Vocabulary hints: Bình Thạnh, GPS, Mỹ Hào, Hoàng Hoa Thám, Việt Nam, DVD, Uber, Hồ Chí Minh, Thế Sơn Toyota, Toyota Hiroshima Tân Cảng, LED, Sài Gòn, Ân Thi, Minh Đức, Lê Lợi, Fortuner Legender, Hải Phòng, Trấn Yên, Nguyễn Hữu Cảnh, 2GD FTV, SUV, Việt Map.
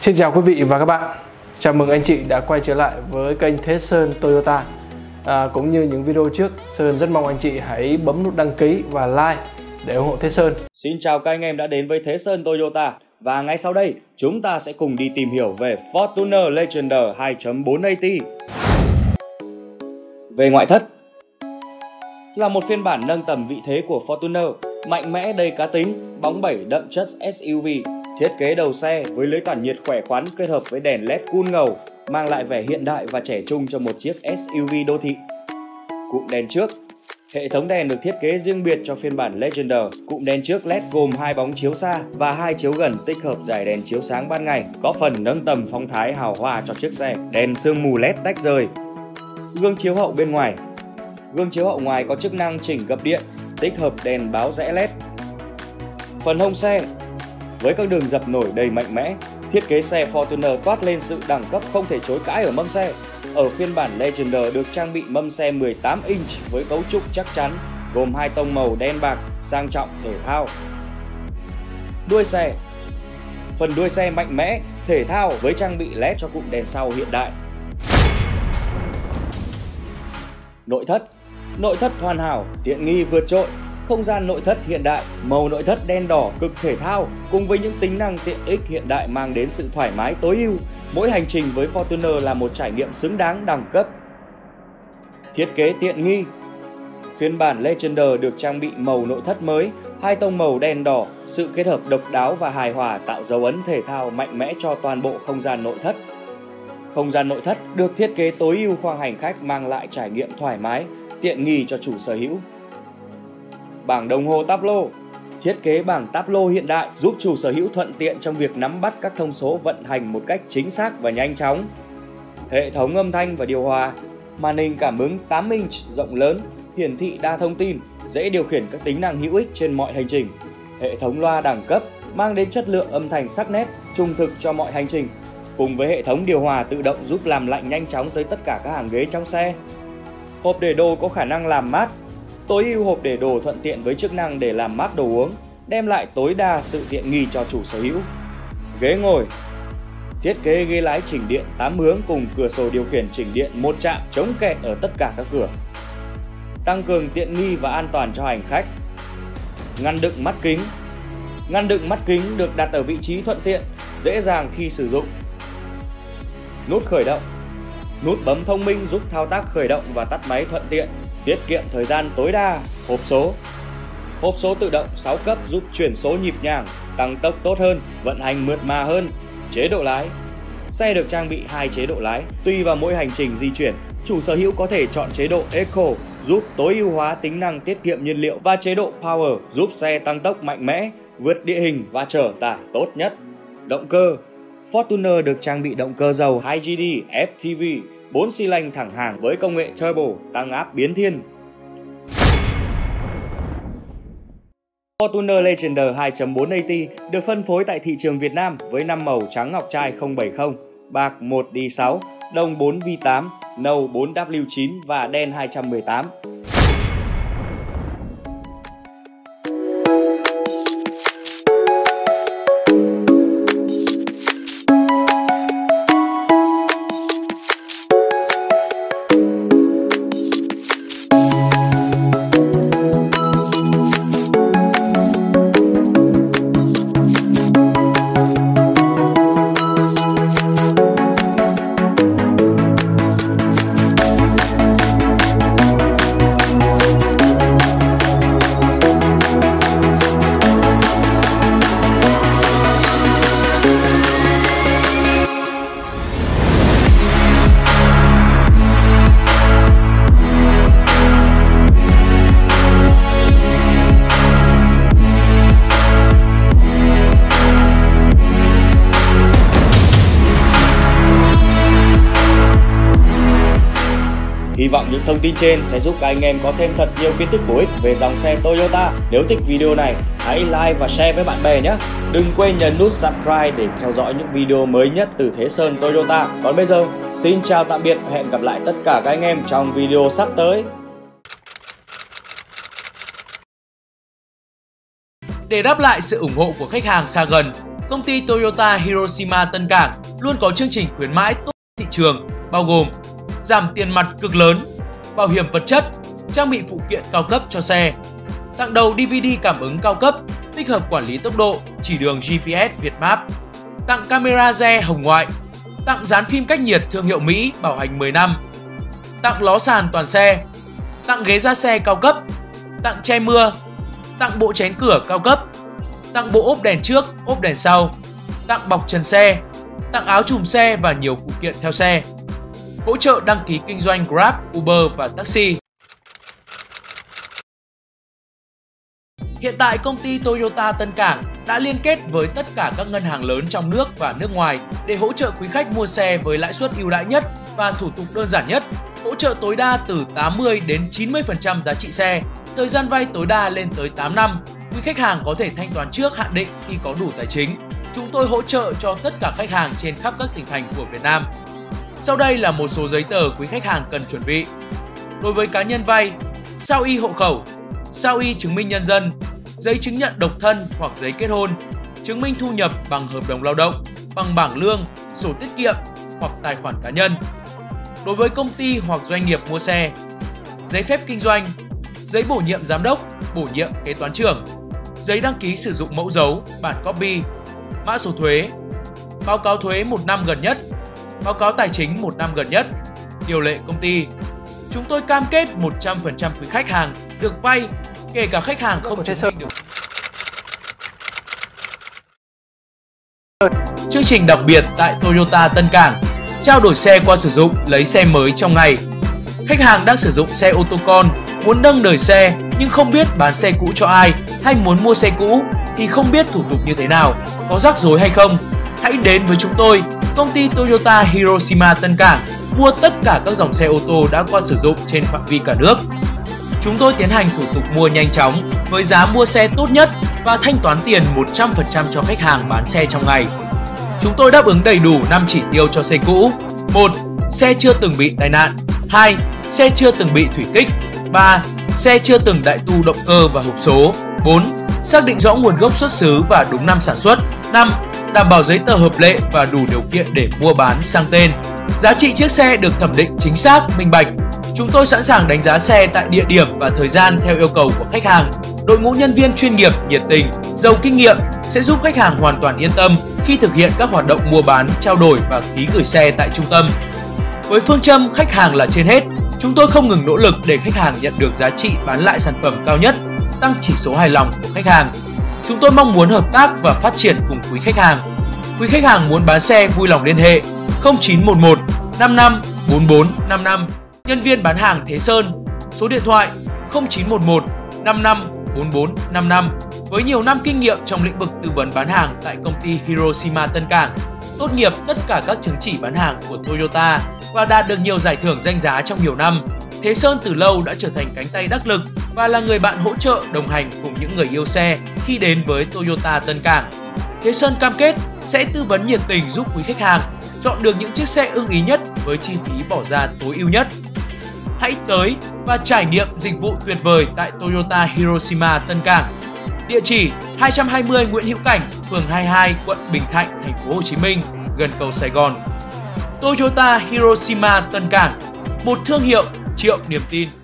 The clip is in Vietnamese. Xin chào quý vị và các bạn. Chào mừng anh chị đã quay trở lại với kênh Thế Sơn Toyota. Cũng như những video trước, Sơn rất mong anh chị hãy bấm nút đăng ký và like để ủng hộ Thế Sơn. Xin chào các anh em đã đến với Thế Sơn Toyota. Và ngay sau đây, chúng ta sẽ cùng đi tìm hiểu về Fortuner Legender 2.4 AT. Về ngoại thất, là một phiên bản nâng tầm vị thế của Fortuner, mạnh mẽ đầy cá tính, bóng bẩy đậm chất SUV. Thiết kế đầu xe với lưới tản nhiệt khỏe khoắn kết hợp với đèn LED cool ngầu mang lại vẻ hiện đại và trẻ trung cho một chiếc SUV đô thị. Cụm đèn trước, hệ thống đèn được thiết kế riêng biệt cho phiên bản Legender. Cụm đèn trước LED gồm 2 bóng chiếu xa và 2 chiếu gần tích hợp dải đèn chiếu sáng ban ngày, có phần nâng tầm phong thái hào hoa cho chiếc xe. Đèn sương mù LED tách rời. Gương chiếu hậu bên ngoài. Gương chiếu hậu ngoài có chức năng chỉnh gập điện, tích hợp đèn báo rẽ LED. Phần hông xe, với các đường dập nổi đầy mạnh mẽ, thiết kế xe Fortuner toát lên sự đẳng cấp không thể chối cãi ở mâm xe. Ở phiên bản Legender được trang bị mâm xe 18 inch với cấu trúc chắc chắn, gồm 2 tông màu đen bạc, sang trọng thể thao. Đuôi xe, phần đuôi xe mạnh mẽ, thể thao với trang bị LED cho cụm đèn sau hiện đại. Nội thất hoàn hảo, tiện nghi vượt trội. Không gian nội thất hiện đại, màu nội thất đen đỏ cực thể thao cùng với những tính năng tiện ích hiện đại mang đến sự thoải mái tối ưu. Mỗi hành trình với Fortuner là một trải nghiệm xứng đáng đẳng cấp. Thiết kế tiện nghi, phiên bản Legender được trang bị màu nội thất mới, 2 tông màu đen đỏ, sự kết hợp độc đáo và hài hòa tạo dấu ấn thể thao mạnh mẽ cho toàn bộ không gian nội thất. Không gian nội thất được thiết kế tối ưu khoang hành khách mang lại trải nghiệm thoải mái, tiện nghi cho chủ sở hữu. Bảng đồng hồ táp lô, thiết kế bảng táp lô hiện đại giúp chủ sở hữu thuận tiện trong việc nắm bắt các thông số vận hành một cách chính xác và nhanh chóng. Hệ thống âm thanh và điều hòa, màn hình cảm ứng 8 inch rộng lớn, hiển thị đa thông tin, dễ điều khiển các tính năng hữu ích trên mọi hành trình. Hệ thống loa đẳng cấp mang đến chất lượng âm thanh sắc nét, trung thực cho mọi hành trình, cùng với hệ thống điều hòa tự động giúp làm lạnh nhanh chóng tới tất cả các hàng ghế trong xe. Hộp để đồ có khả năng làm mát, tối ưu hộp để đồ thuận tiện với chức năng để làm mát đồ uống, đem lại tối đa sự tiện nghi cho chủ sở hữu. Ghế ngồi, thiết kế ghế lái chỉnh điện 8 hướng cùng cửa sổ điều khiển chỉnh điện 1 chạm chống kẹt ở tất cả các cửa, tăng cường tiện nghi và an toàn cho hành khách. Ngăn đựng mắt kính, ngăn đựng mắt kính được đặt ở vị trí thuận tiện, dễ dàng khi sử dụng. Nút khởi động, nút bấm thông minh giúp thao tác khởi động và tắt máy thuận tiện, tiết kiệm thời gian tối đa. Hộp số tự động 6 cấp giúp chuyển số nhịp nhàng, tăng tốc tốt hơn, vận hành mượt mà hơn. Chế độ lái, xe được trang bị 2 chế độ lái, tùy vào mỗi hành trình di chuyển, chủ sở hữu có thể chọn chế độ Eco giúp tối ưu hóa tính năng tiết kiệm nhiên liệu và chế độ Power giúp xe tăng tốc mạnh mẽ, vượt địa hình và chở tải tốt nhất. Động cơ, Fortuner được trang bị động cơ dầu 2GD FTV 4 xi lanh thẳng hàng với công nghệ turbo tăng áp biến thiên. Fortuner Legender 2.4 AT được phân phối tại thị trường Việt Nam với 5 màu trắng ngọc trai 070, bạc 1D6, đồng 4V8, nâu 4W9 và đen 218. Hy vọng những thông tin trên sẽ giúp các anh em có thêm thật nhiều kiến thức bổ ích về dòng xe Toyota. Nếu thích video này, hãy like và share với bạn bè nhé. Đừng quên nhấn nút subscribe để theo dõi những video mới nhất từ Thế Sơn Toyota. Còn bây giờ, xin chào tạm biệt và hẹn gặp lại tất cả các anh em trong video sắp tới. Để đáp lại sự ủng hộ của khách hàng xa gần, công ty Toyota Hiroshima Tân Cảng luôn có chương trình khuyến mãi tốt thị trường, bao gồm giảm tiền mặt cực lớn, bảo hiểm vật chất, trang bị phụ kiện cao cấp cho xe, tặng đầu DVD cảm ứng cao cấp, tích hợp quản lý tốc độ, chỉ đường GPS Việt Map, tặng camera xe hồng ngoại, tặng dán phim cách nhiệt thương hiệu Mỹ bảo hành 10 năm, tặng ló sàn toàn xe, tặng ghế da xe cao cấp, tặng che mưa, tặng bộ chén cửa cao cấp, tặng bộ ốp đèn trước, ốp đèn sau, tặng bọc trần xe, tặng áo trùm xe và nhiều phụ kiện theo xe. Hỗ trợ đăng ký kinh doanh Grab, Uber và taxi. Hiện tại, công ty Toyota Tân Cảng đã liên kết với tất cả các ngân hàng lớn trong nước và nước ngoài để hỗ trợ quý khách mua xe với lãi suất ưu đãi nhất và thủ tục đơn giản nhất, hỗ trợ tối đa từ 80 đến 90% giá trị xe, thời gian vay tối đa lên tới 8 năm. Quý khách hàng có thể thanh toán trước hạn định khi có đủ tài chính. Chúng tôi hỗ trợ cho tất cả khách hàng trên khắp các tỉnh thành của Việt Nam. Sau đây là một số giấy tờ quý khách hàng cần chuẩn bị. Đối với cá nhân vay, sao y hộ khẩu, sao y chứng minh nhân dân, giấy chứng nhận độc thân hoặc giấy kết hôn, chứng minh thu nhập bằng hợp đồng lao động, bằng bảng lương, sổ tiết kiệm hoặc tài khoản cá nhân. Đối với công ty hoặc doanh nghiệp mua xe, giấy phép kinh doanh, giấy bổ nhiệm giám đốc, bổ nhiệm kế toán trưởng, giấy đăng ký sử dụng mẫu dấu, bản copy, mã số thuế, báo cáo thuế 1 năm gần nhất, báo cáo tài chính 1 năm gần nhất, điều lệ công ty. Chúng tôi cam kết 100% quý khách hàng được vay, kể cả khách hàng không chứng minh được. Chương trình đặc biệt tại Toyota Tân Cảng, trao đổi xe qua sử dụng, lấy xe mới trong ngày. Khách hàng đang sử dụng xe ô tô con, muốn nâng đời xe nhưng không biết bán xe cũ cho ai hay muốn mua xe cũ thì không biết thủ tục như thế nào, có rắc rối hay không. Hãy đến với chúng tôi, công ty Toyota Hiroshima Tân Cảng, mua tất cả các dòng xe ô tô đã qua sử dụng trên phạm vi cả nước. Chúng tôi tiến hành thủ tục mua nhanh chóng với giá mua xe tốt nhất và thanh toán tiền 100% cho khách hàng bán xe trong ngày. Chúng tôi đáp ứng đầy đủ 5 chỉ tiêu cho xe cũ. 1. Xe chưa từng bị tai nạn. 2. Xe chưa từng bị thủy kích. 3. Xe chưa từng đại tu động cơ và hộp số. 4. Xác định rõ nguồn gốc xuất xứ và đúng năm sản xuất. 5. Đảm bảo giấy tờ hợp lệ và đủ điều kiện để mua bán sang tên. Giá trị chiếc xe được thẩm định chính xác, minh bạch. Chúng tôi sẵn sàng đánh giá xe tại địa điểm và thời gian theo yêu cầu của khách hàng. Đội ngũ nhân viên chuyên nghiệp, nhiệt tình, giàu kinh nghiệm sẽ giúp khách hàng hoàn toàn yên tâm khi thực hiện các hoạt động mua bán, trao đổi và ký gửi xe tại trung tâm. Với phương châm khách hàng là trên hết, chúng tôi không ngừng nỗ lực để khách hàng nhận được giá trị bán lại sản phẩm cao nhất, tăng chỉ số hài lòng của khách hàng. Chúng tôi mong muốn hợp tác và phát triển cùng quý khách hàng. Quý khách hàng muốn bán xe vui lòng liên hệ 0911 55 44 55. Nhân viên bán hàng Thế Sơn, số điện thoại 0911 55 44 55. Với nhiều năm kinh nghiệm trong lĩnh vực tư vấn bán hàng tại công ty Hiroshima Tân Cảng, tốt nghiệp tất cả các chứng chỉ bán hàng của Toyota và đạt được nhiều giải thưởng danh giá trong nhiều năm, Thế Sơn từ lâu đã trở thành cánh tay đắc lực và là người bạn hỗ trợ đồng hành cùng những người yêu xe khi đến với Toyota Tân Cảng. Thế Sơn cam kết sẽ tư vấn nhiệt tình giúp quý khách hàng chọn được những chiếc xe ưng ý nhất với chi phí bỏ ra tối ưu nhất. Hãy tới và trải nghiệm dịch vụ tuyệt vời tại Toyota Hiroshima Tân Cảng. Địa chỉ 220 Nguyễn Hữu Cảnh, phường 22, quận Bình Thạnh, thành phố Hồ Chí Minh, gần cầu Sài Gòn. Toyota Hiroshima Tân Cảng, một thương hiệu triệu niềm tin.